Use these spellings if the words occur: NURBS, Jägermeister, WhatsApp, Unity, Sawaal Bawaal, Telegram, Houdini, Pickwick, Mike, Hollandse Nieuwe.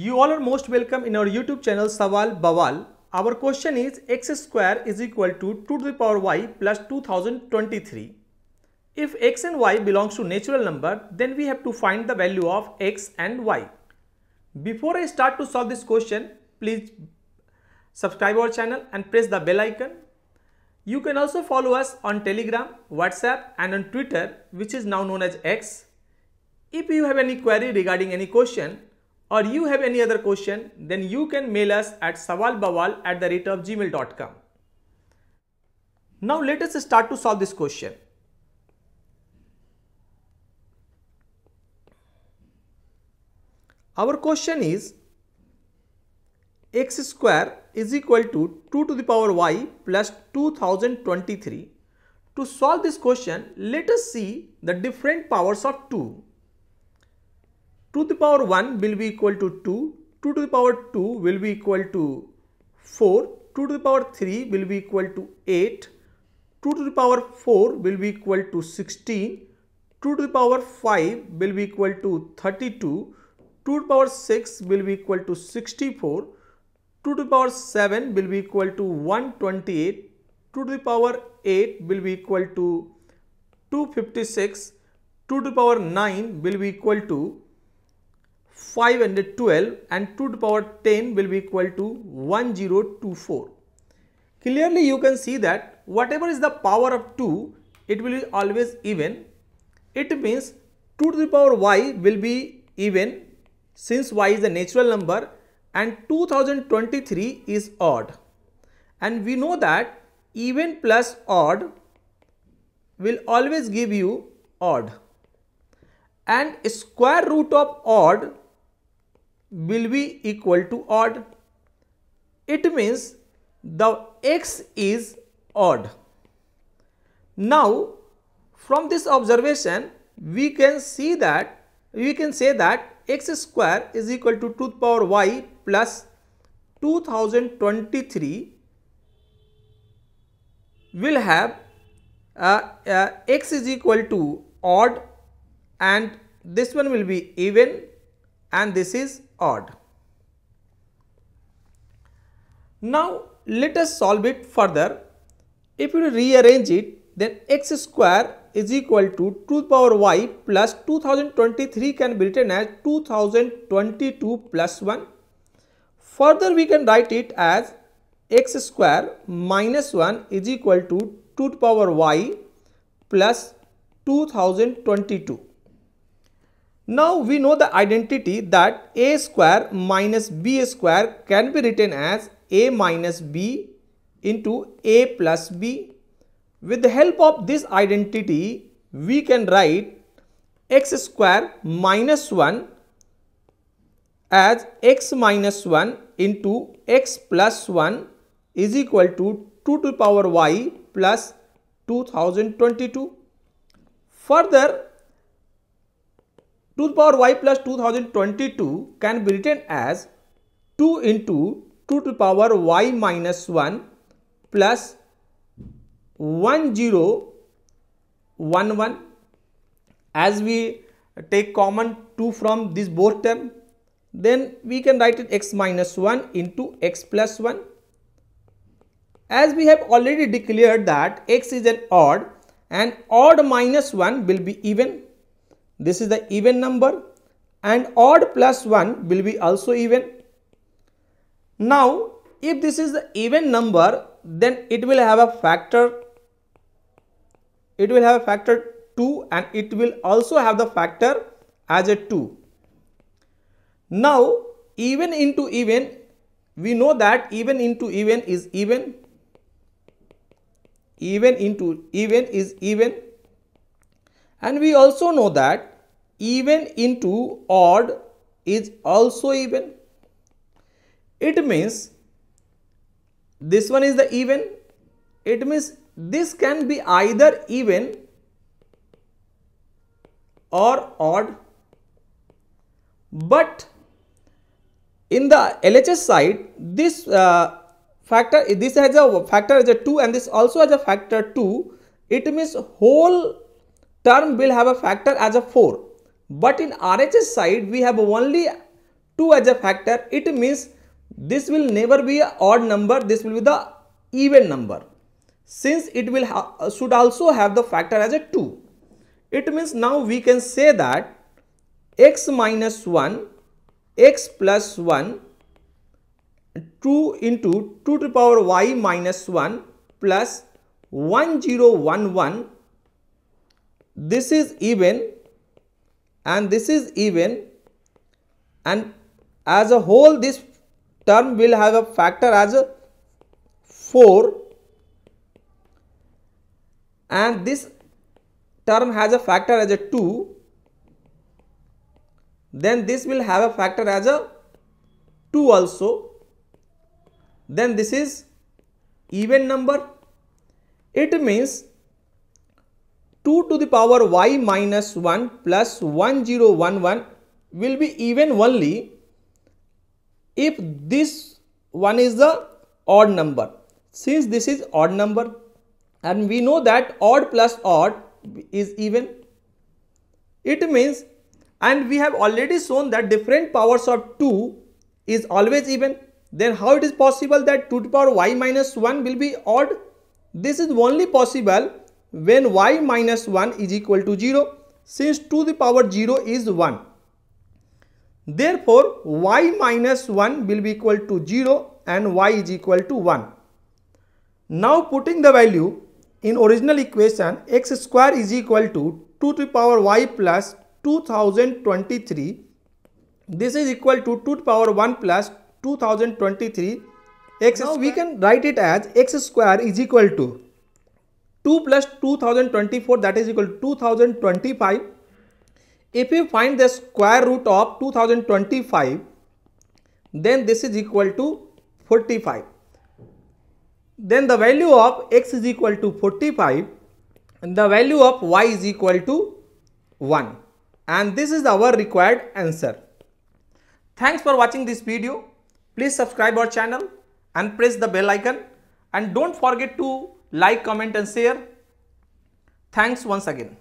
You all are most welcome in our YouTube channel Sawaal Bawaal. Our question is x square is equal to 2 to the power y plus 2023. If x and y belongs to natural number, then we have to find the value of x and y. Before I start to solve this question, please subscribe our channel and press the bell icon. You can also follow us on Telegram, WhatsApp and on Twitter, which is now known as X. If you have any query regarding any question, or you have any other question, then you can mail us at sawalbawaal@gmail.com. Now let us start to solve this question. Our question is x square is equal to 2 to the power y plus 2023. To solve this question, let us see the different powers of 2. 2 to the power 1 will be equal to 2, 2 to the power 2 will be equal to 4, 2 to the power 3 will be equal to 8, 2 to the power 4 will be equal to 16, 2 to the power 5 will be equal to 32, 2 to the power 6 will be equal to 64, 2 to the power 7 will be equal to 128, 2 to the power 8 will be equal to 256, 2 to the power 9 will be equal to 512 and 2 to the power 10 will be equal to 1024. Clearly you can see that whatever is the power of 2, it will be always even. It means 2 to the power y will be even since y is a natural number and 2023 is odd. And we know that even plus odd will always give you odd. And square root of odd will be equal to odd. It means the x is odd. Now from this observation we can say that x square is equal to 2 to the power y plus 2023 will have x is equal to odd and this one will be even and this is odd. Now let us solve it further. If you rearrange it, then x square is equal to 2 to the power y plus 2023 can be written as 2022 plus 1. Further we can write it as x square minus 1 is equal to 2 to the power y plus 2022. Now we know the identity that a square minus b square can be written as a minus b into a plus b. With the help of this identity, we can write x square minus 1 as x minus 1 into x plus 1 is equal to 2 to the power y plus 2022. Further, 2 to the power y plus 2022 can be written as 2 into 2 to the power y minus 1 plus 1011. As we take common 2 from this both term, then we can write it x minus 1 into x plus 1. As we have already declared that x is an odd and odd minus 1 will be even. This is the even number and odd plus 1 will be also even. Now, if this is the even number, then it will have a factor. It will have a factor 2 and it will also have the factor as a 2. Now, even into even, we know that even into even is even. Even into even is even. And we also know that even into odd is also even. It means this one is the even. It means this can be either even or odd. But in the LHS side, this has a factor as a 2 and this also has a factor 2. It means whole term will have a factor as a 4. But in RHS side, we have only 2 as a factor, it means this will never be an odd number, this will be the even number. Since it will should also have the factor as a 2. It means now we can say that x minus 1, x plus 1, 2 into 2 to the power y minus 1 plus 1011. This is even and this is even, and as a whole this term will have a factor as a 4, and this term has a factor as a 2, then this will have a factor as a 2 also, then this is even number. It means 2 to the power y minus 1 plus 1011 will be even only if this one is the odd number, since this is odd number and we know that odd plus odd is even. It means, and we have already shown that different powers of 2 is always even, then how it is possible that 2 to the power y minus 1 will be odd? This is only possible when y minus 1 is equal to 0, since 2 to the power 0 is 1. Therefore, y minus 1 will be equal to 0 and y is equal to 1. Now putting the value in original equation, x square is equal to 2 to the power y plus 2023. This is equal to 2 to the power 1 plus 2023. Now we can write it as x square is equal to 2 plus 2024, that is equal to 2025. If we find the square root of 2025, then this is equal to 45. Then the value of x is equal to 45 and the value of y is equal to 1. And this is our required answer. Thanks for watching this video. Please subscribe our channel and press the bell icon. And don't forget to like, comment and share. Thanks once again.